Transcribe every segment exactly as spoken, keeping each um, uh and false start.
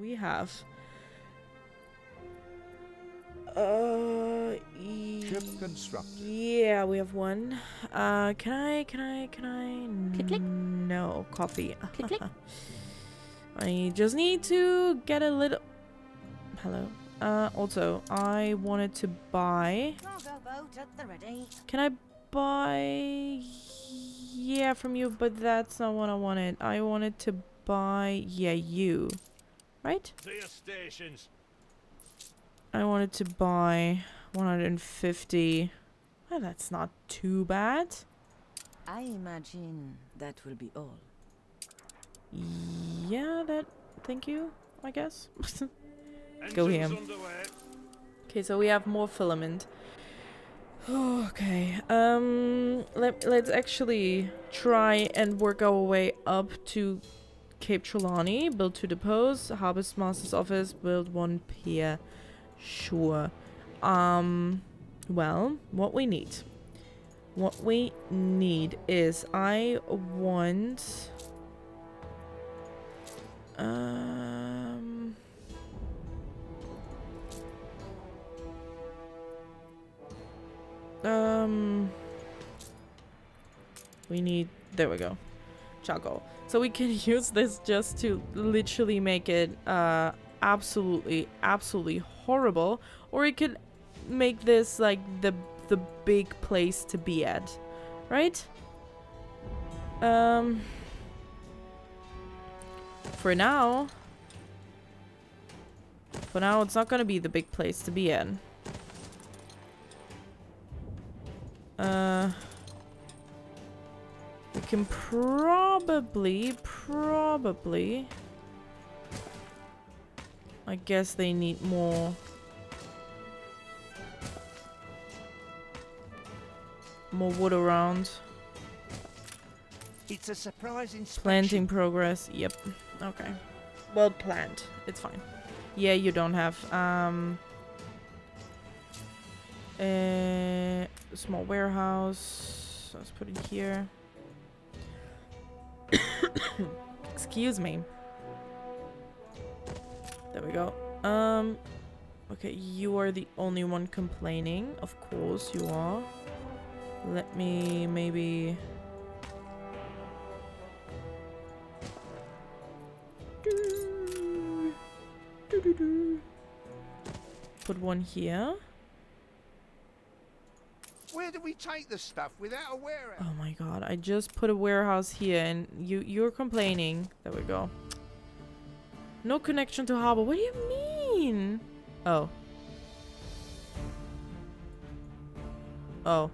we have. Uh, Ship constructed. Yeah, we have one. Uh, can I? Can I? Can I? Click, click. No, copy. Click, click. I just need to get a little. Hello. Uh, also, I wanted to buy. Can I buy? Yeah, from you, but that's not what I wanted. I wanted to buy. Yeah, you. Right? To your stations. I wanted to buy one hundred fifty. Well, that's not too bad. I imagine that will be all. Yeah, that... Thank you, I guess. Let's go here. Okay, so we have more filament. Oh, okay. Um, let, let's actually try and work our way up to Cape Trelawney. Build two depots. Harbor Master's Office. Build one pier. Sure. Um, well, what we need. What we need is I want... Um... Um... We need... There we go. Charcoal. So we can use this just to literally make it, uh... absolutely absolutely horrible, or it could make this like the the big place to be at, right? Um for now for now it's not gonna be the big place to be in. Uh we can probably probably I guess they need more more wood around. It's a surprise inspection. Planting progress. Yep. Okay. Well planned. It's fine. Yeah, you don't have um a small warehouse. Let's put it here. Excuse me. There we go. Um, okay, you are the only one complaining. Of course you are. Let me maybe... put one here. Where do we take this stuff without a warehouse? Oh my god, I just put a warehouse here and you, you're complaining. There we go. No connection to harbor. What do you mean? Oh. Oh.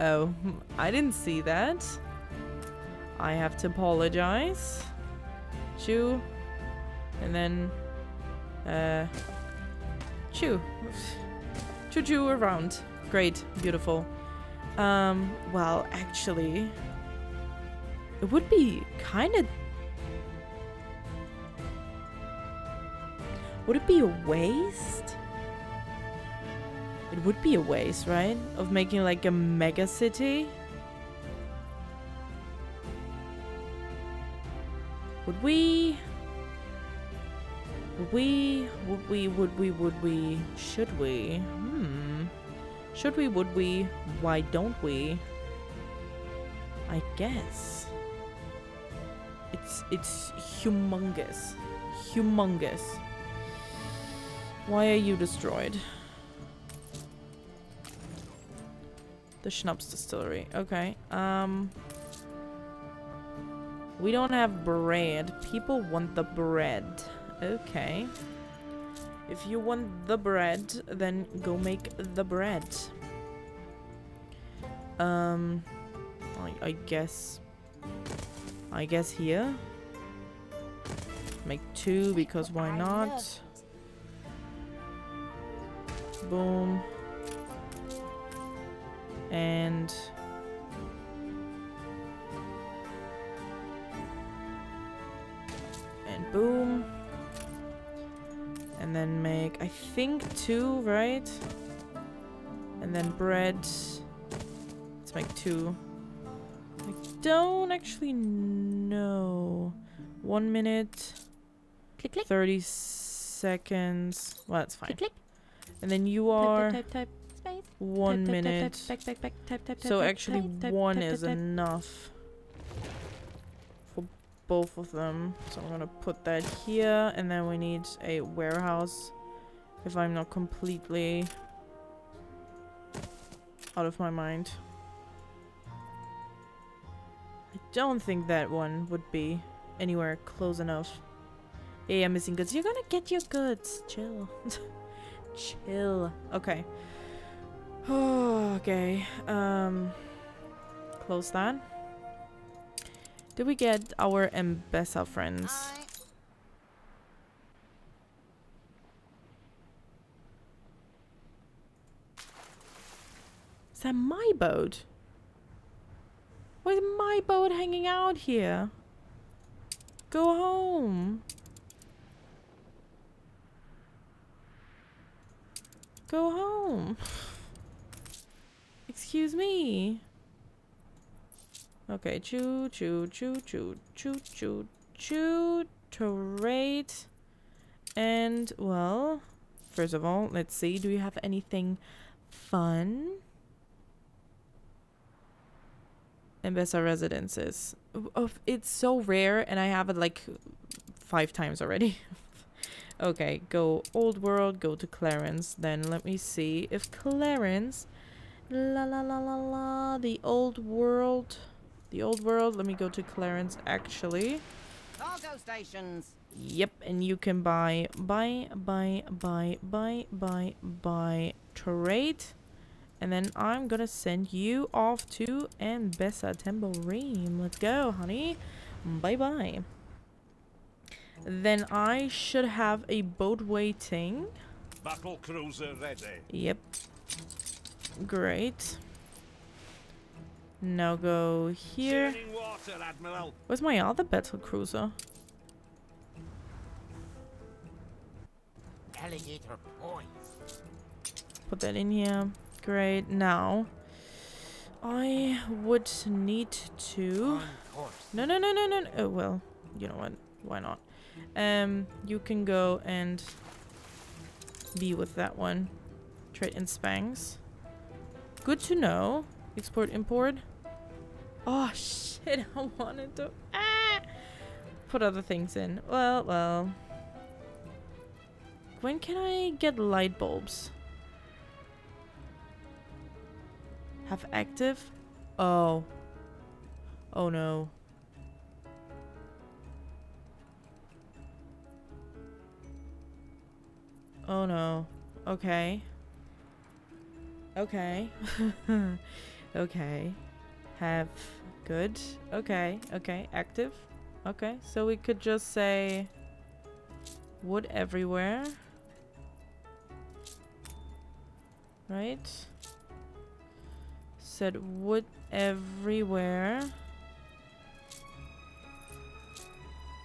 Oh. I didn't see that. I have to apologize. Chew. And then... Uh... Chew. Chew, chew around. Great. Beautiful. Um, well, actually... It would be kind of... Would it be a waste? It would be a waste, right? Of making like a mega city? Would we... Would we... Would we, would we, would we... Should we? Hmm... Should we, would we? Why don't we? I guess... It's, it's humongous. Humongous. Why are you destroyed? The Schnapps Distillery. Okay. Um. We don't have bread. People want the bread. Okay. If you want the bread, then go make the bread. Um. I, I guess... I guess here. Make two because why not? Boom. And and boom. And then make I think two, right? And then bread. Let's make two. I don't actually know. One minute. Click, click. thirty seconds. Well, that's fine. Click, click. And then you are... Type, type, type, type. Space. One type, minute. Type, type, type, type, type, type, so type, actually type, one type, is type, enough. For both of them. So I'm gonna put that here. And then we need a warehouse. If I'm not completely... out of my mind. I don't think that one would be anywhere close enough. Yeah, yeah, missing goods. You're gonna get your goods. Chill. Chill. Okay. Oh, okay. Um, close that. Did we get our Ambassador friends? Hi. Is that my boat? Why is my boat hanging out here? Go home. Go home. Excuse me. Okay, choo choo choo choo choo choo choo trade. And well, first of all, let's see. Do you have anything fun? Ambassador residences. Oh, it's so rare and I have it like five times already. Okay, go old world, go to Clarence. Then let me see if Clarence... La la la la la, the old world. The old world, let me go to Clarence actually. Cargo stations. Yep, and you can buy, buy, buy, buy, buy, buy, buy, trade. And then I'm gonna send you off to Bessa Tembo Ream. Let's go, honey. Bye-bye. Then I should have a boat waiting. Battle cruiser ready. Yep. Great. Now go here. Water, Admiral. Where's my other battle cruiser? Alligator points. Put that in here. Great. Now I would need to no no no no no oh well, you know what, why not. Um you can go and be with that one. Trade in Spangs. Good to know. Export import. Oh shit, I wanted to ah! put other things in. Well well when can I get light bulbs? Have active? Oh. Oh no. Oh no. Okay. Okay. Okay. Have. Good. Okay. Okay. Active. Okay. So we could just say wood everywhere. Right? Said wood everywhere.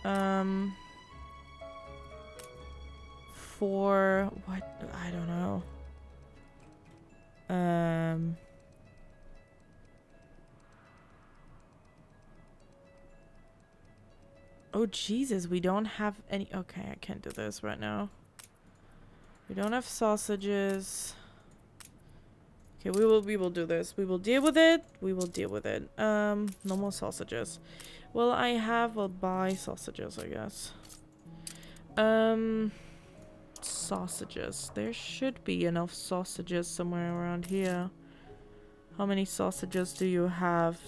Um, for what? I don't know. Um, oh Jesus, we don't have any. Okay, I can't do this right now. We don't have sausages. Okay, we will we will do this. We will deal with it. We will deal with it. Um, no more sausages. Well, I have will buy sausages, I guess. Um, sausages. There should be enough sausages somewhere around here. How many sausages do you have?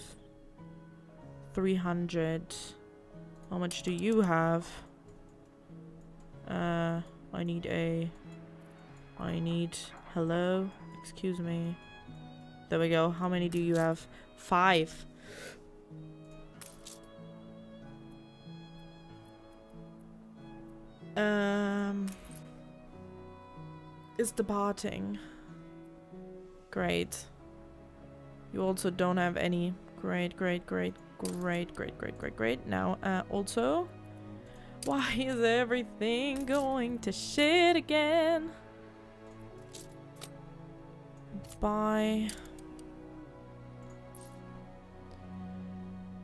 three hundred. How much do you have? Uh, I need a... I need... Hello? Excuse me. There we go. How many do you have? Five. Um, is departing. Great. You also don't have any. Great, great, great, great, great, great, great, great. Now, uh, also, why is everything going to shit again? Buy.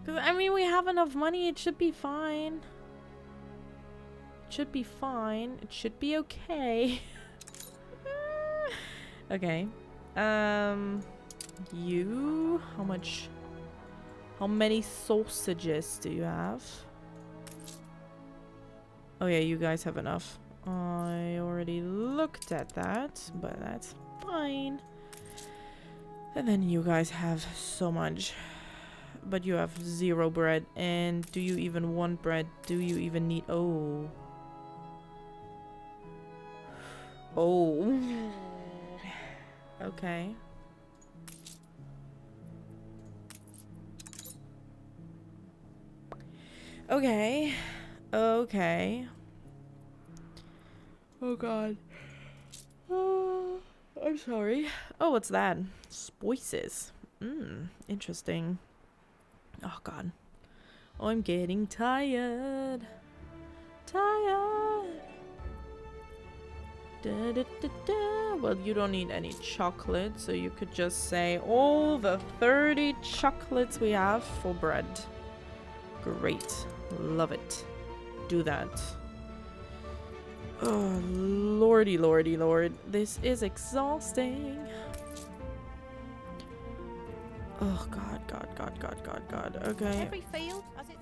I mean, we have enough money. It should be fine. should be fine. It should be okay. Okay. Um, you, how much, how many sausages do you have? Oh yeah, you guys have enough. I already looked at that, but that's fine. And then you guys have so much. But you have zero bread. And do you even want bread? Do you even need... Oh. Oh. Okay. Okay. Okay. Oh, God. Oh, I'm sorry. Oh, what's that? Spices. Mmm. Interesting. Oh, God. Oh, I'm getting tired. Tired. Da, da, da, da. Well, you don't need any chocolate, so you could just say all the thirty chocolates we have for bread. Great. Love it. Do that. Oh, lordy, lordy, lord. This is exhausting. Oh, God, God, God, God, God, God. Okay. Every field has it.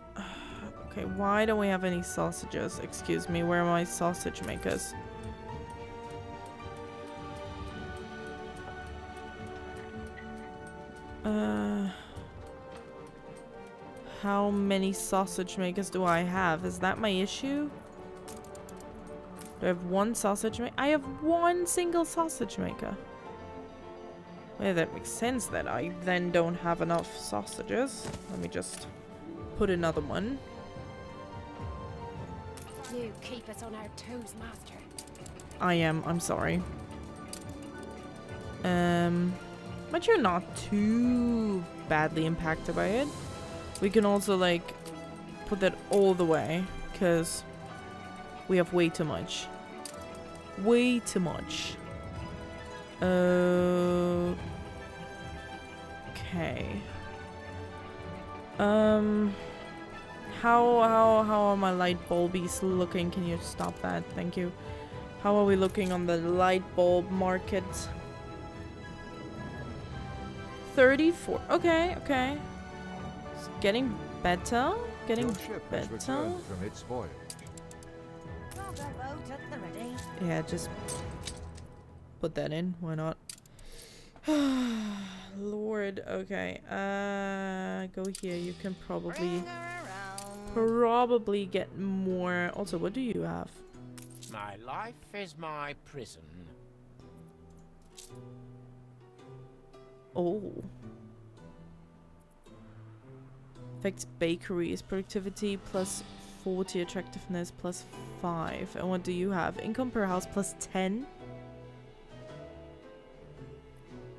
Okay, why don't we have any sausages? Excuse me, where are my sausage makers? Uh, how many sausage makers do I have? Is that my issue? Do I have one sausage maker? I have one single sausage maker. Well, that makes sense that I then don't have enough sausages. Let me just put another one. You keep us on our toes, master. I am. I'm sorry. Um, but you're not too badly impacted by it. We can also like put that all the way because we have way too much. Way too much. Uh, okay. Um, how how how are my light bulbies looking? Can you stop that? Thank you. How are we looking on the light bulb market? thirty-four. Okay, okay. It's getting better. Getting Your ship better. Has returned from its voyage. Yeah, just. Put that in, why not? Lord, okay. Uh go here. You can probably probably get more. Also, what do you have? My life is my prison. Oh. Affects bakeries, productivity plus forty, attractiveness plus five. And what do you have? Income per house plus ten.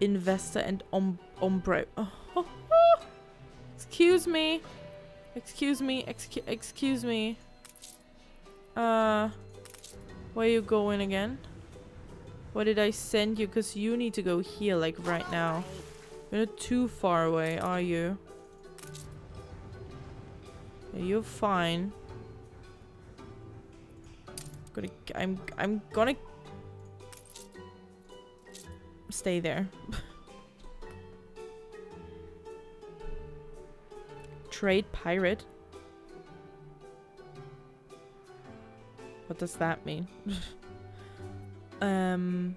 Investor and om ombre. Oh, oh, oh. Excuse me. Excuse me. Excu excuse me. Uh, where you going again? What did I send you? Because you need to go here, like right now. You're not too far away, are you? Yeah, you're fine. Gonna. I'm. I'm gonna. Stay there. Trade pirate? What does that mean? um,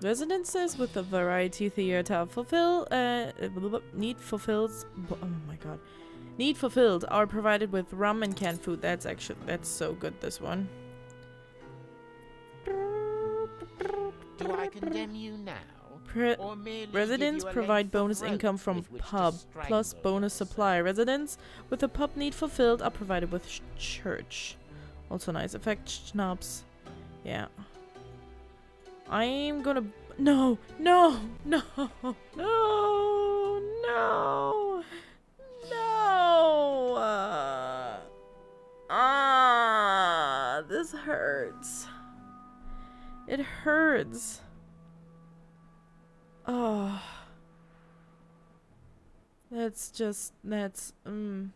residences with the variety theater fulfill uh, need fulfills. Oh my god, need fulfilled are provided with rum and canned food. That's actually that's so good. This one. Do I condemn you now? Pre residents provide bonus income from pub plus bonus supply. Residents with a pub need fulfilled are provided with sh church. Also nice effect. Schnapps. Yeah. I'm gonna. No! No! No! No! No! No! Uh, ah! This hurts. It hurts. Oh, that's just, that's, um,